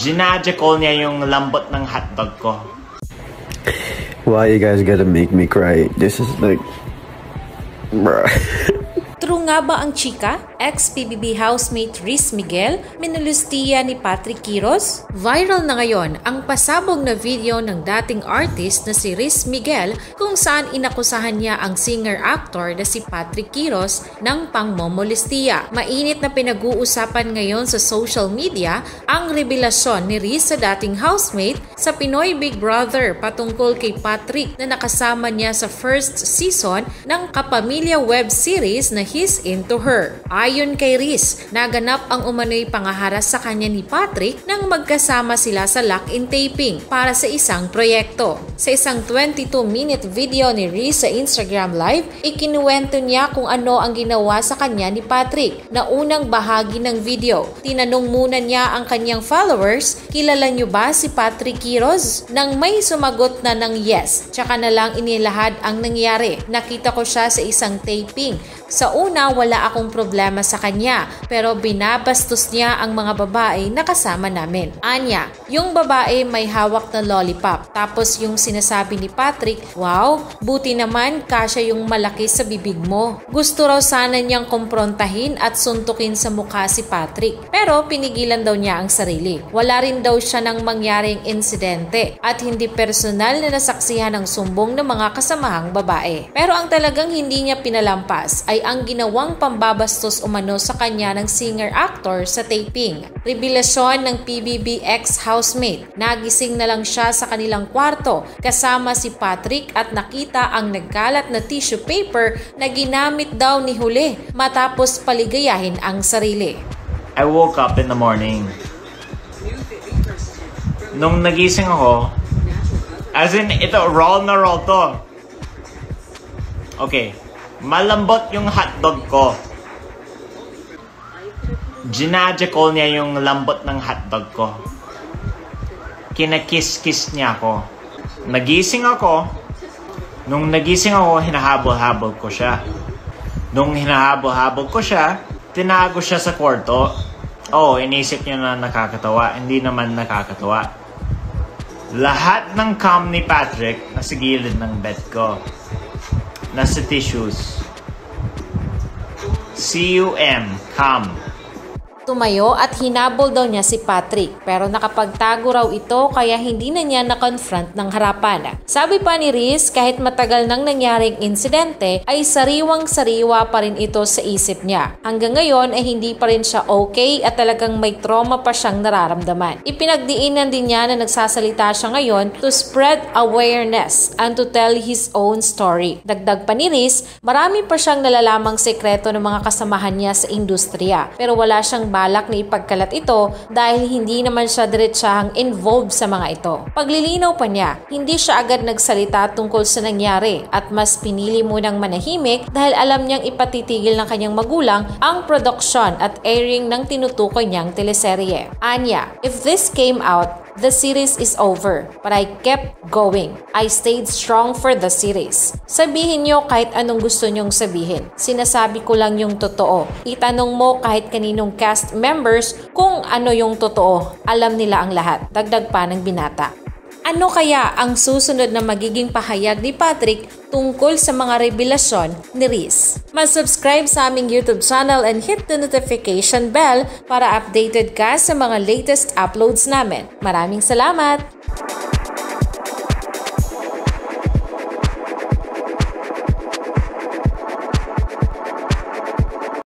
Ginagicol niya yung lambot ng hotdog ko. Why you guys gotta make me cry? This is like... Bruh. True nga ba ang chika? Ex-PBB housemate Rhys Miguel, minulustiya ni Patrick Quiroz? Viral na ngayon ang pasabog na video ng dating artist na si Rhys Miguel kung saan inakusahan niya ang singer-actor na si Patrick Quiroz ng pangmomolistiya. Mainit na pinag-uusapan ngayon sa social media ang revelasyon ni Rhys sa dating housemate sa Pinoy Big Brother patungkol kay Patrick na nakasama niya sa first season ng kapamilya web series na He's Into Her. Ayon kay Rhys, naganap ang umano'y pangaharas sa kanya ni Patrick nang magkasama sila sa lock-in taping para sa isang proyekto. Sa isang 22-minute video ni Rhys sa Instagram Live, ikinuwento niya kung ano ang ginawa sa kanya ni Patrick na unang bahagi ng video. Tinanong muna niya ang kanyang followers, kilala niyo ba si Patrick Quiroz? Nang may sumagot na ng yes, tsaka na lang inilahad ang nangyari. Nakita ko siya sa isang taping. Sa una, wala akong problema sa kanya pero binabastos niya ang mga babae na kasama namin. Anya, yung babae may hawak na lollipop. Tapos yung sinasabi ni Patrick, wow, buti naman kasya yung malaki sa bibig mo. Gusto raw sana niyang kumprontahin at suntukin sa mukha si Patrick. Pero pinigilan daw niya ang sarili. Wala rin daw siya nang mangyaring insidente at hindi personal na nasaksihan ang sumbong ng mga kasamahang babae. Pero ang talagang hindi niya pinalampas ay ang ginawang pambabastos umano sa kanya ng singer-actor sa taping. Revelasyon ng PBB ex-housemate. Nagising na lang siya sa kanilang kwarto kasama si Patrick at nakita ang nagkalat na tissue paper na ginamit daw ni huli matapos paligayahin ang sarili. I woke up in the morning. Nung nagising ako, as in ito, roll na roll to. Okay. Malambot yung hotdog ko. Ginagicol niya yung lambot ng hotdog ko. Kinakiss-kiss niya ako. Nagising ako. Nung nagising ako, hinahabol-habol ko siya. Nung hinahabol-habol ko siya, tinago siya sa kwarto. Oh, inisip niya na nakakatawa. Hindi naman nakakatawa. Lahat ng cam ni Patrick nasa gilid ng bed ko. Nasa tissues. C-U-M. Come. Tumayo at hinabol daw niya si Patrick pero nakapagtago raw ito kaya hindi na niya na-confront ng harapan. Sabi pa ni Rhys, kahit matagal nang nangyaring insidente ay sariwang-sariwa pa rin ito sa isip niya. Hanggang ngayon ay hindi pa rin siya okay at talagang may trauma pa siyang nararamdaman. Ipinagdiinan din niya na nagsasalita siya ngayon to spread awareness and to tell his own story. Dagdag pa ni Rhys, marami pa siyang nalalamang sekreto ng mga kasamahan niya sa industriya pero wala siyang balak na ipagkalat ito dahil hindi naman siya diretsahang involved sa mga ito. Paglilinaw pa niya, hindi siya agad nagsalita tungkol sa nangyari at mas pinili munang manahimik dahil alam niyang ipatitigil ng kanyang magulang ang production at airing ng tinutukoy niyang teleserye. Anya, if this came out, the series is over, but I kept going. I stayed strong for the series. Sabihin nyo kahit anong gusto nyong sabihin. Sinasabi ko lang yung totoo. Itanong mo kahit kaninong cast members kung ano yung totoo. Alam nila ang lahat. Dagdag pa ng binata. Ano kaya ang susunod na magiging pahayag ni Patrick tungkol sa mga revelasyon ni Rhys? Mag-subscribe sa aming YouTube channel and hit the notification bell para updated ka sa mga latest uploads namin. Maraming salamat!